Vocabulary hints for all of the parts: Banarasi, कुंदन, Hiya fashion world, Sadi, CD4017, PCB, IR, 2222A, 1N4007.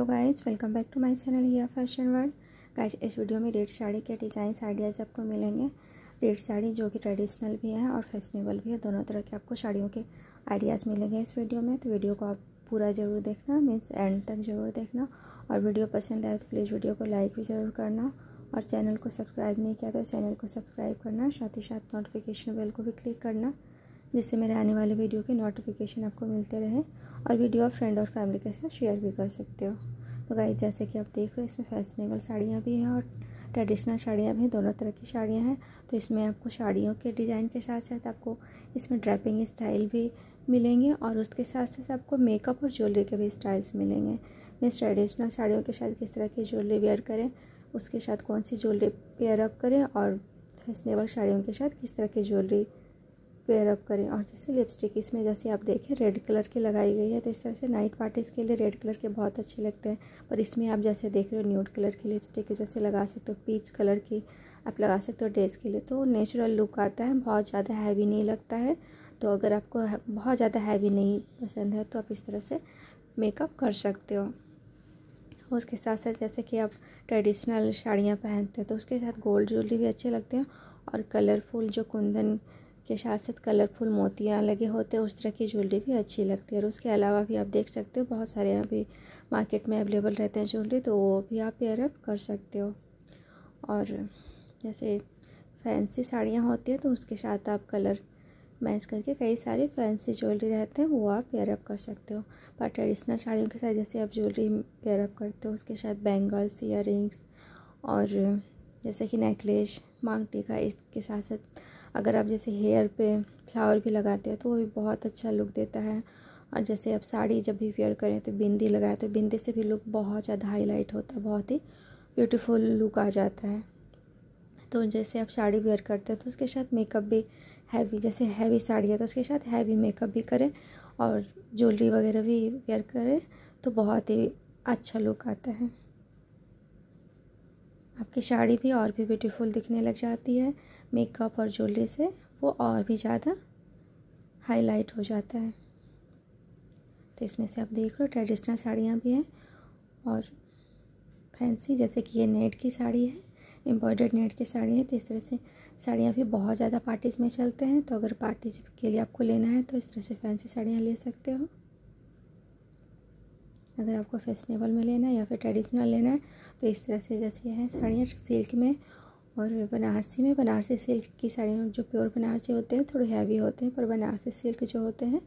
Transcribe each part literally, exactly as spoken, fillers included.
Hello guys, welcome back to my channel here fashion world. Guys, इस video में red sari के designs ideas आपको मिलेंगे। रेड साड़ी जो कि ट्रेडिशनल भी है और फैशनेबल भी है, दोनों तरह के आपको साड़ियों के आइडियाज़ मिलेंगे इस वीडियो में। तो वीडियो को आप पूरा ज़रूर देखना, मीन्स एंड तक ज़रूर देखना। और वीडियो पसंद आए तो प्लीज़ वीडियो को लाइक भी ज़रूर करना, और चैनल को सब्सक्राइब नहीं किया तो चैनल को सब्सक्राइब करना। साथ ही साथ नोटिफिकेशन बेल को भी क्लिक करना, जिससे मेरे आने वाले वीडियो की नोटिफिकेशन आपको मिलते रहे। और वीडियो आप फ्रेंड और फैमिली के साथ शेयर भी कर सकते हो। तो गाइस, जैसे कि आप देख रहे हो, इसमें फैशनेबल साड़ियाँ भी हैं और ट्रेडिशनल साड़ियाँ भी हैं, दोनों तरह की साड़ियाँ हैं। तो इसमें आपको साड़ियों के डिज़ाइन के साथ साथ आपको इसमें ड्रेपिंग स्टाइल भी मिलेंगे, और उसके साथ साथ आपको मेकअप और ज्वेलरी के भी स्टाइल्स मिलेंगे। मीन्स ट्रेडिशनल साड़ियों के साथ किस तरह की ज्वेलरी वेयर करें, उसके साथ कौन सी ज्वेलरी पेयर अप करें, और फैशनेबल साड़ियों के साथ किस तरह की ज्वेलरी पेयर अप करें। और जैसे लिपस्टिक इसमें जैसे आप देखें रेड कलर की लगाई गई है, तो इस तरह से नाइट पार्टीज़ के लिए रेड कलर के बहुत अच्छे लगते हैं। पर इसमें आप जैसे देख रहे हो न्यूड कलर की लिपस्टिक जैसे लगा सकते हो, पीच कलर की आप लगा सकते हो ड्रेस के लिए, तो नेचुरल लुक आता है, बहुत ज़्यादा हैवी नहीं लगता है। तो अगर आपको बहुत ज़्यादा हैवी नहीं पसंद है तो आप इस तरह से मेकअप कर सकते हो। उसके साथ साथ जैसे कि आप ट्रेडिशनल साड़ियाँ पहनते हैं तो उसके साथ गोल्ड ज्वेलरी भी अच्छे लगते हैं, और कलरफुल जो कुंदन के साथ साथ कलरफुल मोतियाँ लगे होते हैं उस तरह की ज्वेलरी भी अच्छी लगती है। और उसके अलावा भी आप देख सकते हो बहुत सारे अभी मार्केट में अवेलेबल रहते हैं ज्वेलरी, तो वो भी आप पेयर अप कर सकते हो। और जैसे फैंसी साड़ियाँ होती है तो उसके साथ आप कलर मैच करके कई सारे फैंसी ज्वेलरी रहते हैं, वो आप पेयर अप कर सकते हो। पर ट्रेडिशनल साड़ियों के साथ जैसे आप ज्वेलरी पेयर अप करते हो, उसके साथ बैंगल्स, ईयर रिंग्स, और जैसे कि नेकलेस, मांग टीका, इसके साथ साथ अगर आप जैसे हेयर पे फ्लावर भी लगाते हैं तो वो भी बहुत अच्छा लुक देता है। और जैसे आप साड़ी जब भी वेयर करें तो बिंदी लगाए तो बिंदी से भी लुक बहुत ज़्यादा हाईलाइट होता है, बहुत ही ब्यूटीफुल लुक आ जाता है। तो जैसे आप साड़ी वेयर करते हैं तो उसके साथ मेकअप भी हैवी, जैसे हैवी साड़ी है तो उसके साथ हैवी मेकअप भी करें और ज्वेलरी वगैरह भी वेयर करें तो बहुत ही अच्छा लुक आता है, आपकी साड़ी भी और भी ब्यूटीफुल दिखने लग जाती है। मेकअप और ज्वेलरी से वो और भी ज़्यादा हाईलाइट हो जाता है। तो इसमें से आप देख रहे हो ट्रेडिशनल साड़ियाँ भी हैं और फैंसी, जैसे कि ये नेट की साड़ी है, एम्ब्रॉयडर्ड नेट की साड़ी है। तो इस तरह से साड़ियाँ भी बहुत ज़्यादा पार्टीज़ में चलते हैं, तो अगर पार्टीज़ के लिए आपको लेना है तो इस तरह से फैंसी साड़ियाँ ले सकते हो। अगर आपको फैशनेबल में लेना है या फिर ट्रेडिशनल लेना है तो इस तरह से जैसे है साड़ियाँ सिल्क में और बनारसी में। बनारसी सिल्क की साड़ियाँ जो प्योर बनारसी होते हैं थोड़े हैवी होते हैं, पर बनारसी सिल्क जो होते हैं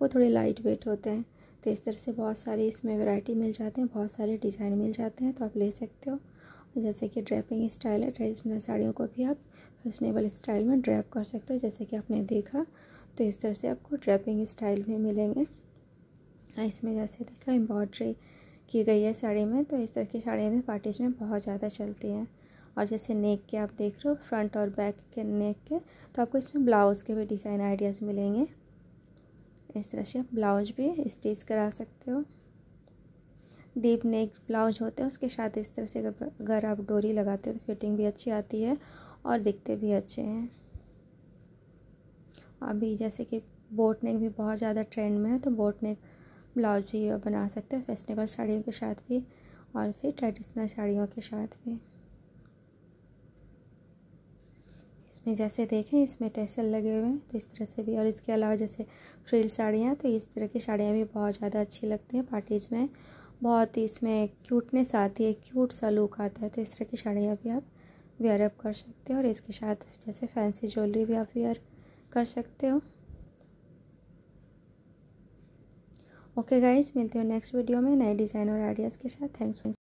वो थोड़े लाइट वेट होते हैं। तो इस तरह से बहुत सारी इसमें वैरायटी मिल जाते हैं, बहुत सारे डिज़ाइन मिल जाते हैं, तो आप ले सकते हो। जैसे कि ड्रेपिंग स्टाइल है, ट्रेडिशनल साड़ियों को भी आप फैशनेबल स्टाइल में ड्रेप कर सकते हो। जैसे कि आपने देखा तो इस तरह से आपको ड्रेपिंग स्टाइल भी मिलेंगे। इसमें जैसे देखा एम्ब्रॉयड्री की गई है साड़ी में, तो इस तरह की साड़ियाँ भी पार्टीज़ में बहुत ज़्यादा चलती हैं। और जैसे नेक के आप देख रहे हो फ्रंट और बैक के नेक के, तो आपको इसमें ब्लाउज़ के भी डिज़ाइन आइडियाज़ मिलेंगे। इस तरह से आप ब्लाउज भी स्टिच करा सकते हो। डीप नेक ब्लाउज होते हैं, उसके साथ इस तरह से अगर आप डोरी लगाते हो तो फिटिंग भी अच्छी आती है और दिखते भी अच्छे हैं। अभी जैसे कि बोट नेक भी बहुत ज़्यादा ट्रेंड में है, तो बोट नेक ब्लाउज भी आप बना सकते हो फैशनेबल साड़ियों के साथ भी और फिर ट्रेडिशनल साड़ियों के साथ भी। इसमें जैसे देखें इसमें टैसल लगे हुए हैं, तो इस तरह से भी। और इसके अलावा जैसे फ्रिल साड़ियाँ, तो इस तरह की साड़ियाँ भी बहुत ज़्यादा अच्छी लगती हैं पार्टीज़ में, बहुत ही इसमें क्यूटनेस आती है, क्यूट सा लुक आता है। तो इस तरह की साड़ियाँ भी आप वेयर अप कर सकते हो, और इसके साथ जैसे फैंसी ज्वेलरी भी आप वेयर कर सकते हो। ओके गाइज, मिलते हो नेक्स्ट वीडियो में नए डिज़ाइन और आइडियाज़ के साथ। थैंक्स।